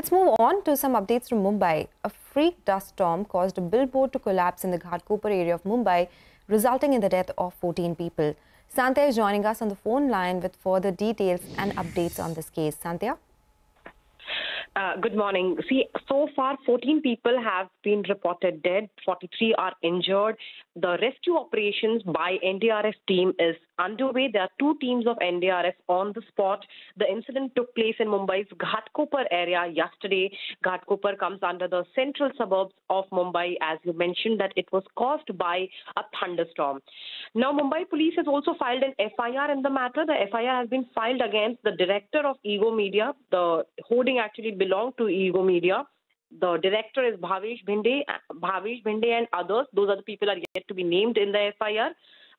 Let's move on to some updates from Mumbai. A freak dust storm caused a billboard to collapse in the Ghatkopar area of Mumbai, resulting in the death of 14 people. Sandhya is joining us on the phone line with further details and updates on this case. Sandhya? Good morning. See, so far 14 people have been reported dead, 43 are injured. The rescue operations by NDRF team is underway. There are two teams of NDRF on the spot. The incident took place in Mumbai's Ghatkopar area yesterday. Ghatkopar comes under the central suburbs of Mumbai, as you mentioned, that it was caused by a thunderstorm. Now, Mumbai police has also filed an FIR in the matter. The FIR has been filed against the director of Ego Media. The holding actually belonged to Ego Media. The director is Bhavesh Bhinde and others. Those are the people are yet to be named in the FIR.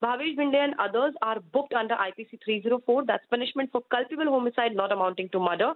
Bhavesh Bhinde and others are booked under IPC 304, that's punishment for culpable homicide not amounting to murder,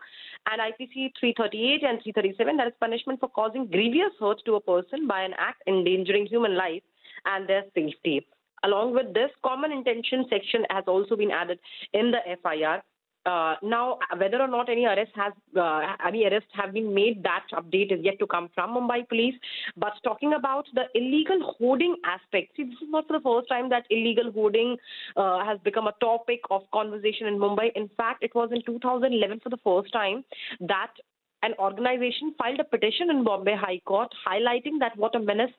and IPC 338 and 337, that is punishment for causing grievous hurt to a person by an act endangering human life and their safety. Along with this, common intention section has also been added in the FIR. Now, whether or not any arrests have been made, that update is yet to come from Mumbai police. But talking about the illegal hoarding aspect, see, this is not the first time that illegal hoarding has become a topic of conversation in Mumbai. In fact, it was in 2011 for the first time that an organization filed a petition in Bombay High Court highlighting that what a menace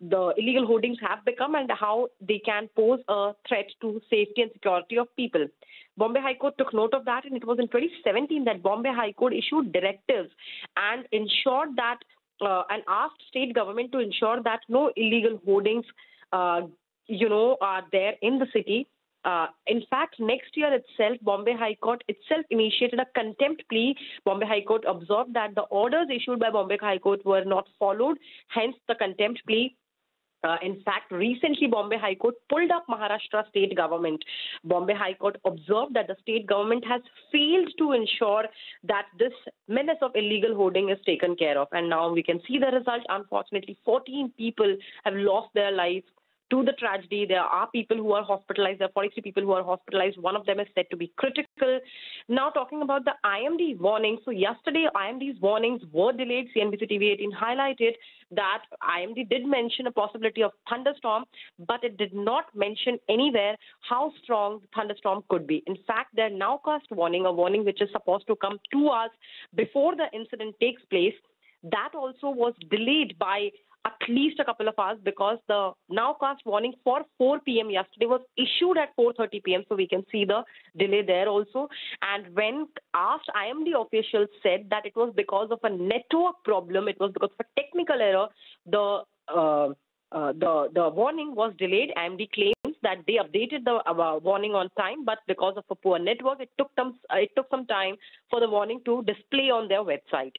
the illegal hoardings have become and how they can pose a threat to safety and security of people. Bombay High Court took note of that, and it was in 2017 that Bombay High Court issued directives and ensured that and asked state government to ensure that no illegal hoardings, are there in the city. In fact, next year itself, Bombay High Court itself initiated a contempt plea. Bombay High Court observed that the orders issued by Bombay High Court were not followed, hence the contempt plea. In fact, recently, Bombay High Court pulled up Maharashtra state government. Bombay High Court observed that the state government has failed to ensure that this menace of illegal hoarding is taken care of. And now we can see the result. Unfortunately, 14 people have lost their lives to the tragedy. There are people who are hospitalized. There are 43 people who are hospitalized. One of them is said to be critical. Now, talking about the IMD warnings. So yesterday, IMD's warnings were delayed. CNBC-TV18 highlighted that IMD did mention a possibility of thunderstorm, but it did not mention anywhere how strong the thunderstorm could be. In fact, they're now cast warning, a warning which is supposed to come 2 hours before the incident takes place. That also was delayed by at least a couple of hours because the nowcast warning for 4 p.m. yesterday was issued at 4:30 p.m. So we can see the delay there also. And when asked, IMD officials said that it was because of a network problem. It was because of a technical error. The warning was delayed. IMD claims that they updated the warning on time, but because of a poor network, it took some time for the warning to display on their website.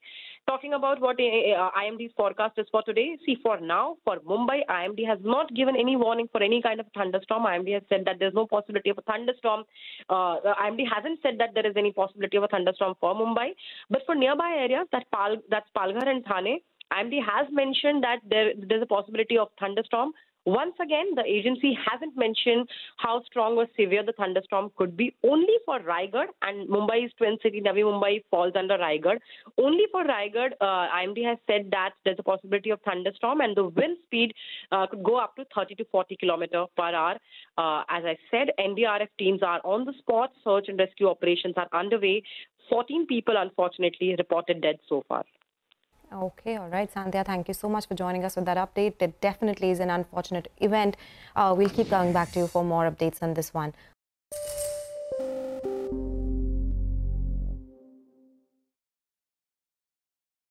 Talking about what IMD's forecast is for today, see, for now, for Mumbai, IMD has not given any warning for any kind of thunderstorm. IMD has said that there's no possibility of a thunderstorm. IMD hasn't said that there is any possibility of a thunderstorm for Mumbai. But for nearby areas, that's Palghar and Thane, IMD has mentioned that there's a possibility of thunderstorm. Once again, the agency hasn't mentioned how strong or severe the thunderstorm could be. Only for Raigad, and Mumbai's twin city, Navi Mumbai, falls under Raigad. Only for Raigad, IMD has said that there's a possibility of thunderstorm, and the wind speed could go up to 30 to 40 kilometers per hour. As I said, NDRF teams are on the spot. Search and rescue operations are underway. 14 people, unfortunately, reported dead so far. Okay, all right, Sandhya, thank you so much for joining us with that update. It definitely is an unfortunate event. We'll keep coming back to you for more updates on this one.